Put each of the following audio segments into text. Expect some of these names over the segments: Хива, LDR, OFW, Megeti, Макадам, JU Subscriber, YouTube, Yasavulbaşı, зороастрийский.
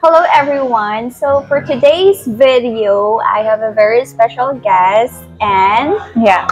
Hello everyone, so for today's video, I have a very special guest and yeah.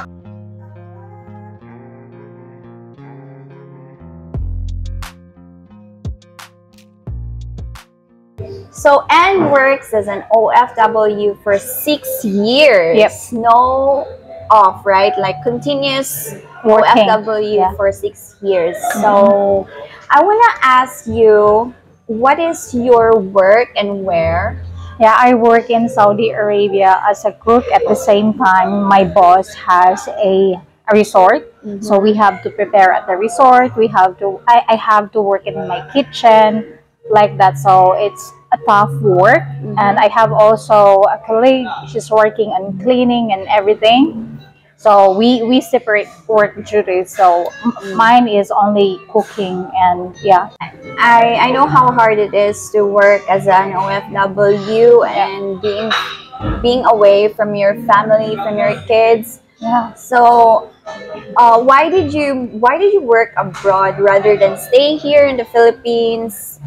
So Anne works as an OFW for 6 years. Yep. No off, right? Like continuous working. OFW for 6 years. So I wanna ask you, what is your work and where? Yeah, I work in Saudi Arabia as a cook. At the same time, my boss has a resort. Mm-hmm. So we have to prepare at the resort. We have to, I have to work in my kitchen like that. So it's a tough work. Mm-hmm. And I have also a colleague. She's working on cleaning and everything. So we separate work duties. So mine is only cooking and yeah. I know how hard it is to work as an OFW and being away from your family, from your kids. Yeah. So why did you work abroad rather than stay here in the Philippines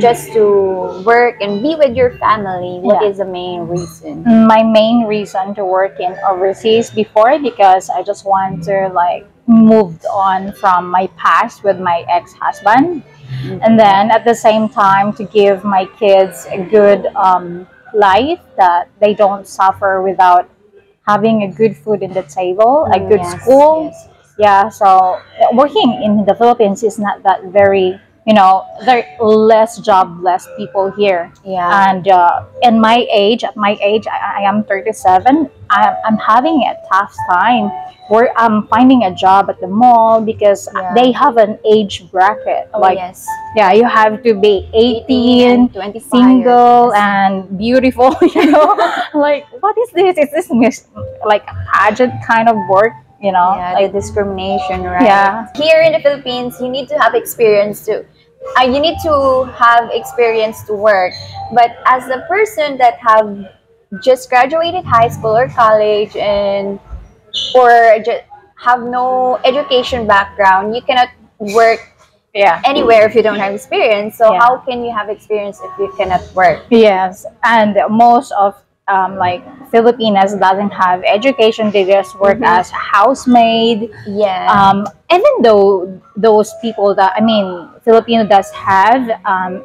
just to work and be with your family? What is the main reason? My main reason to work in overseas before, because I just want to like moved on from my past with my ex-husband. Mm-hmm. And then at the same time to give my kids a good life, that they don't suffer without having a good food in the table, a good school. Yes. Yeah, so working in the Philippines is not that very, you know, there are less job, less people here. Yeah. And in my age, at my age, I am 37. I'm having a tough time. I'm finding a job at the mall because they have an age bracket. Like, yeah, you have to be 18, 25, single, and beautiful. You know, like, what is this? Is this like a pageant kind of work? You know, like the discrimination, right? Yeah. Here in the Philippines, you need to have experience too. You need to have experience to work. But as a person that have just graduated high school or college and or just have no education background, you cannot work anywhere if you don't have experience. So how can you have experience if you cannot work? Yes, and most of like Filipinas doesn't have education. They just work as a housemaid. Yeah. Even though those people that, I mean, Filipino does have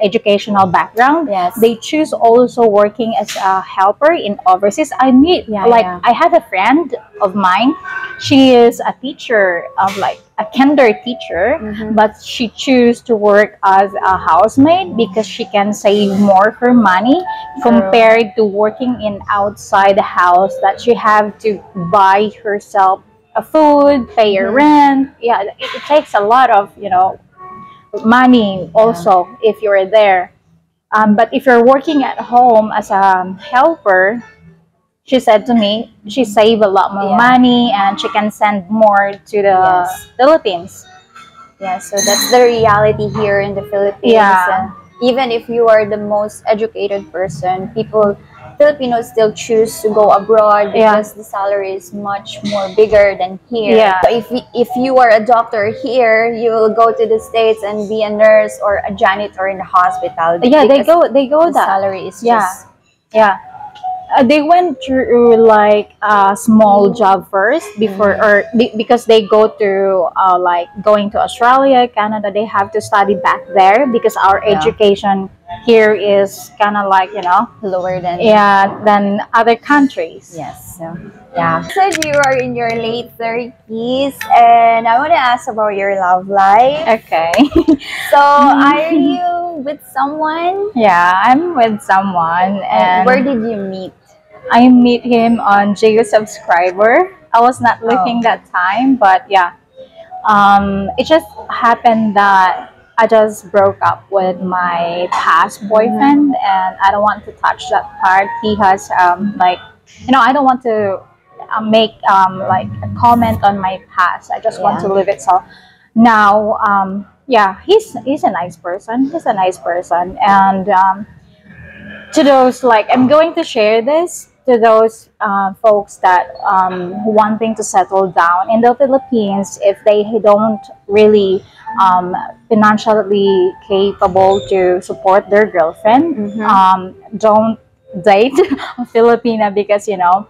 educational background, they choose also working as a helper in overseas. I mean, I have a friend of mine. She is a teacher, of like a kinder teacher, but she choose to work as a housemaid because she can save more her money compared to working in outside the house that she have to buy herself a food, pay her rent. Yeah, it takes a lot of, you know, money also if you're there. But if you're working at home as a helper, she said to me, she saved a lot more money and she can send more to the Philippines. Yeah, so that's the reality here in the Philippines. Yeah. And even if you are the most educated person, Filipinos still choose to go abroad because the salary is much more bigger than here. Yeah. So if you are a doctor here, you will go to the States and be a nurse or a janitor in the hospital. Yeah, they go the salary is just they went through like a small job first before because they go to like going to Australia, Canada. They have to study back there because our education here is kind of like, you know, lower than than other countries. Yes. So, yeah. So you are in your late 30s, and I want to ask about your love life. Okay. So are you with someone? Yeah, I'm with someone. And where did you meet? I meet him on JU Subscriber. I was not looking that time, but yeah, it just happened that I just broke up with my past boyfriend, and I don't want to touch that part. He has like, you know, I don't want to make like a comment on my past. I just want to live it. So now, yeah, he's a nice person. He's a nice person, and to those like, I'm going to share this to those folks that wanting to settle down in the Philippines if they don't really financially capable to support their girlfriend. Mm-hmm. Don't date a Filipina because, you know,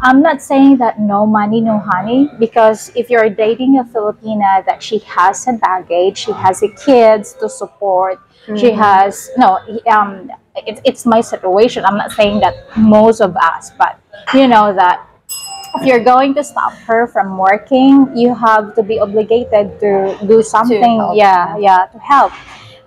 I'm not saying that no money, no honey, because if you're dating a Filipina that she has a baggage, she has the kids to support, mm-hmm. she has, no, it's my situation. I'm not saying that most of us, but you know that if you're going to stop her from working, you have to be obligated to do something, to to help.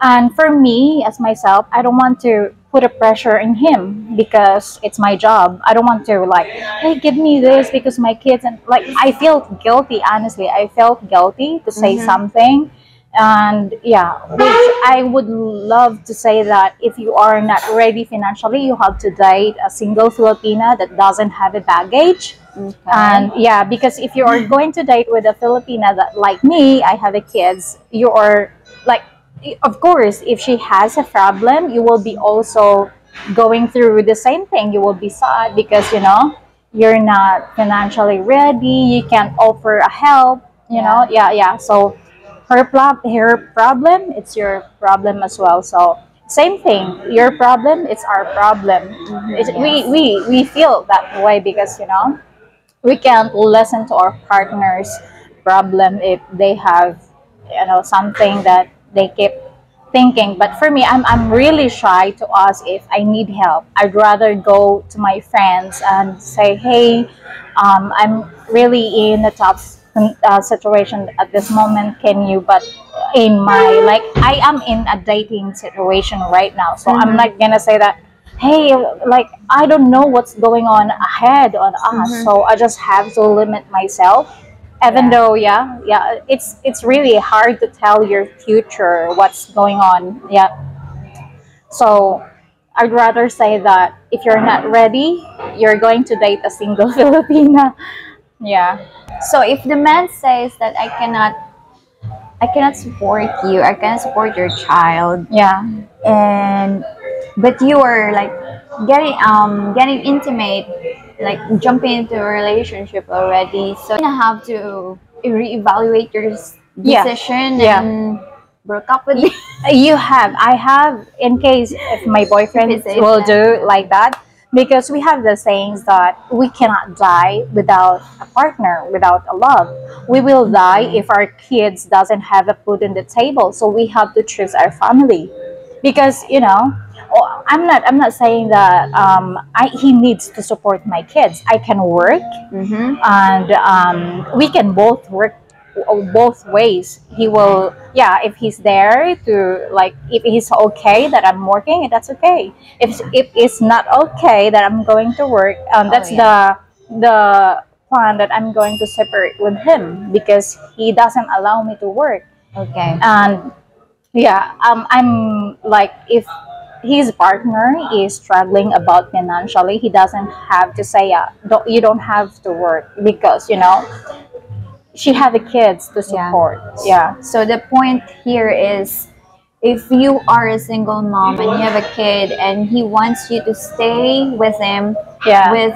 And for me, as myself, I don't want to put a pressure in him because it's my job. I don't want to like, hey, give me this because my kids, and like, I felt guilty, honestly. I felt guilty to say mm-hmm. something. And yeah, which I would love to say that if you are not ready financially, you have to date a single Filipina that doesn't have a baggage. Okay. And yeah, because if you are going to date with a Filipina that, like me, I have a kids, you are like, of course, if she has a problem, you will be also going through the same thing. You will be sad because, you know, you're not financially ready. You can't offer a help, you know. So her problem, it's your problem as well. So same thing. Your problem, it's our problem. Mm-hmm. We feel that way because, you know, we can't listen to our partner's problem if they have, you know, something that they keep thinking. But for me, I'm really shy to ask if I need help. I'd rather go to my friends and say, hey, I'm really in a tough situation at this moment, can you, but in my, like, I am in a dating situation right now, so mm-hmm. I'm not gonna say that, hey, like, I don't know what's going on ahead on us, mm-hmm. so I just have to limit myself. Even though, it's really hard to tell your future what's going on. Yeah. So I'd rather say that if you're not ready, you're going to date a single Filipina. Yeah. So if the man says that I cannot support you, I cannot support your child. Yeah. But you are like getting intimate, like jumping into a relationship already, so you have to reevaluate your decision and broke up with you. I have in case if my boyfriend will do like that, because we have the sayings that we cannot die without a partner, without a love. We will die if our kids doesn't have a food on the table, so we have to choose our family. Because, you know, I'm not saying that he needs to support my kids. I can work, mm-hmm. and we can both work both ways. He will, if he's there to, like, if he's okay that I'm working, that's okay. If it's not okay that I'm going to work, that's the plan that I'm going to separate with him because he doesn't allow me to work. Okay. And I'm like, if his partner is struggling about financially, he doesn't have to say, you don't have to work because, you know, she has the kids to support. Yeah. So the point here is, if you are a single mom and you have a kid and he wants you to stay with him, with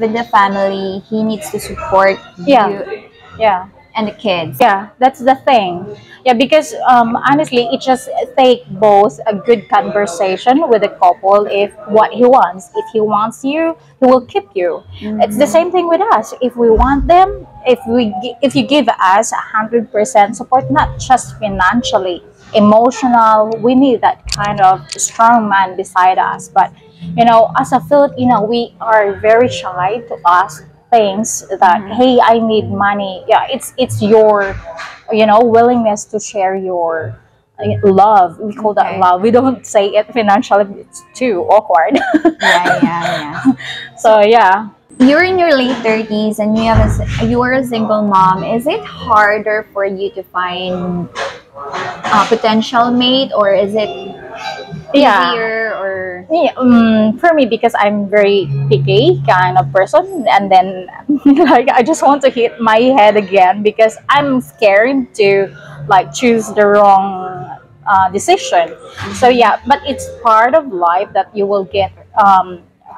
the family, he needs to support you. Yeah. And the kids. Yeah, that's the thing. Yeah, because honestly, it just take both a good conversation with a couple if what he wants. If he wants you, he will keep you. Mm-hmm. It's the same thing with us. If we want them, if you give us 100% support, not just financially, emotional, we need that kind of strong man beside us. But, you know, as a Filipino, we are very shy to ask things that, mm-hmm. hey, I need money. It's your, you know, willingness to share your love. We call that love. We don't say it financially. It's too awkward. So you're in your late 30s and you are a single mom. Is it harder for you to find a potential mate, or is it easier? For me, because I'm very picky kind of person, and then like I just want to hit my head again because I'm scared to like choose the wrong decision. So but it's part of life that you will get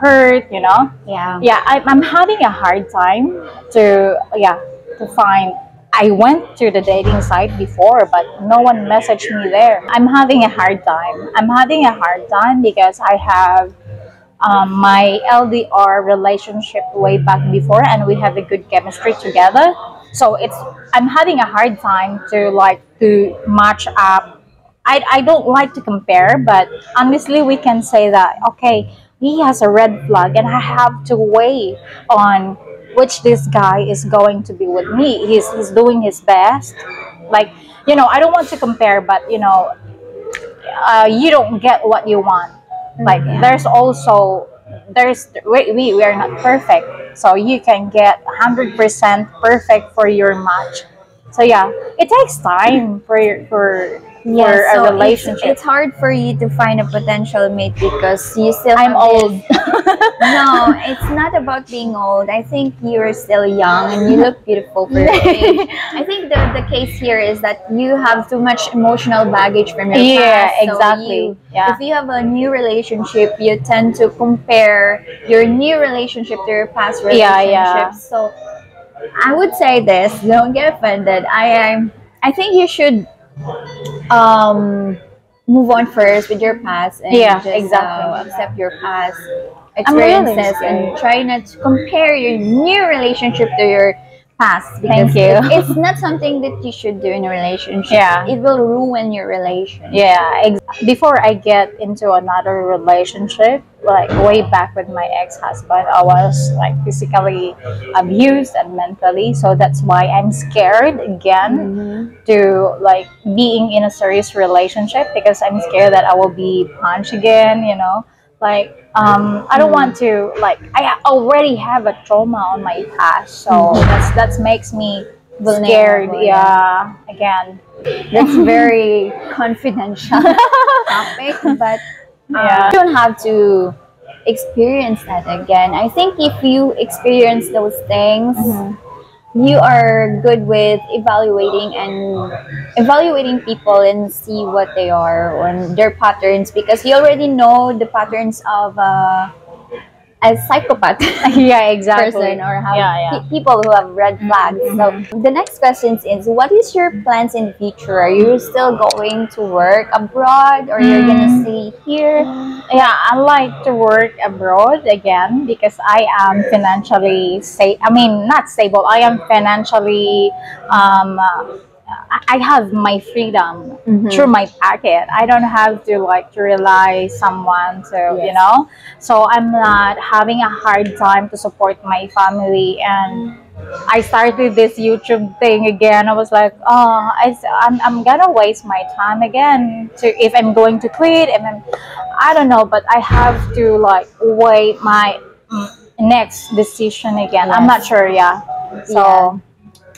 hurt, you know. I'm having a hard time to find I went to the dating site before, but no one messaged me there. I'm having a hard time. I'm having a hard time because I have my LDR relationship way back before, and we have a good chemistry together. So I'm having a hard time to match up. I don't like to compare, but honestly, we can say that, okay, he has a red flag, and I have to weigh on which this guy is going to be with me. He's doing his best. Like, you know, I don't want to compare, but, you know, you don't get what you want. Like, there's also, we are not perfect. So you can get 100% perfect for your match. So yeah, it takes time for a relationship. It's hard for you to find a potential mate because you still. I'm old. No, it's not about being old. I think you're still young and you look beautiful for your age. I think the case here is that you have too much emotional baggage from your past. So exactly. If you have a new relationship, you tend to compare your new relationship to your past relationships. So I would say this, don't get offended. I think you should move on first with your past and accept your past experiences and try not to compare your new relationship to your past, because it's not something that you should do in a relationship. It will ruin your relationship. Before I get into another relationship, like way back with my ex-husband, I was like physically abused and mentally, so that's why I'm scared again to like being in a serious relationship, because I'm scared that I will be punched again, you know, like I don't want to, like, I already have a trauma on my past, so that makes me scared again. That's very confidential topic, but you don't have to experience that again. I think if you experience those things, you are good with evaluating people and see what they are or their patterns, because you already know the patterns of a psychopath person, or how people who have red flags. So the next question is, what is your plans in the future? Are you still going to work abroad, or you're gonna stay here? I like to work abroad again because I am financially financially I have my freedom through my pocket. I don't have to rely someone to, you know. So I'm not having a hard time to support my family. And I started this YouTube thing again. I was like, oh, I'm gonna waste my time again if I'm going to quit. And I don't know, but I have to weigh my next decision again. I'm not sure. So.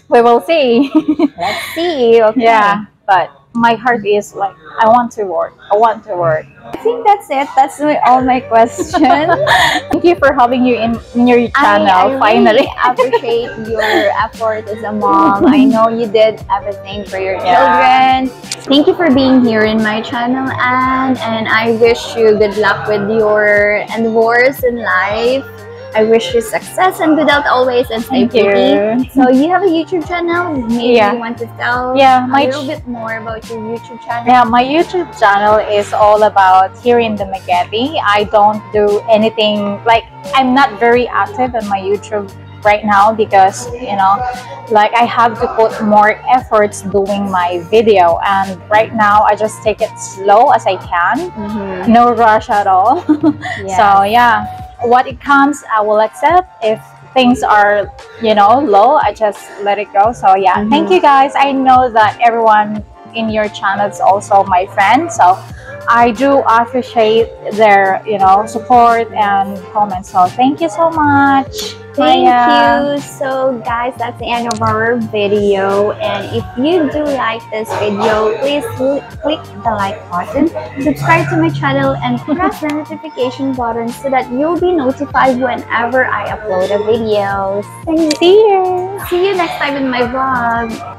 We will see. Let's see. Okay. But my heart is like, I want to work. I want to work. I think that's it. That's all my questions. Thank you for having you in your channel. Finally, really appreciate your effort as a mom. I know you did everything for your children. Thank you for being here in my channel, and I wish you good luck with your endeavors in life. I wish you success and good health always, and stay pretty. So you have a YouTube channel. Maybe you want to tell a little bit more about your YouTube channel. Yeah, my YouTube channel is all about here in the Megeti. I don't do anything, I'm not very active on my YouTube right now because, you know, I have to put more efforts doing my video, and right now I just take it slow as I can. No rush at all. So what it comes, I will accept. If things are, you know, low, I just let it go. So thank you guys. I know that everyone in your channel is also my friend, so I do appreciate their, you know, support and comments. So thank you so much. Thank you. So guys, that's the end of our video, and if you do like this video, please click the like button, subscribe to my channel, and press the notification button so that you'll be notified whenever I upload a video. See you next time in my vlog.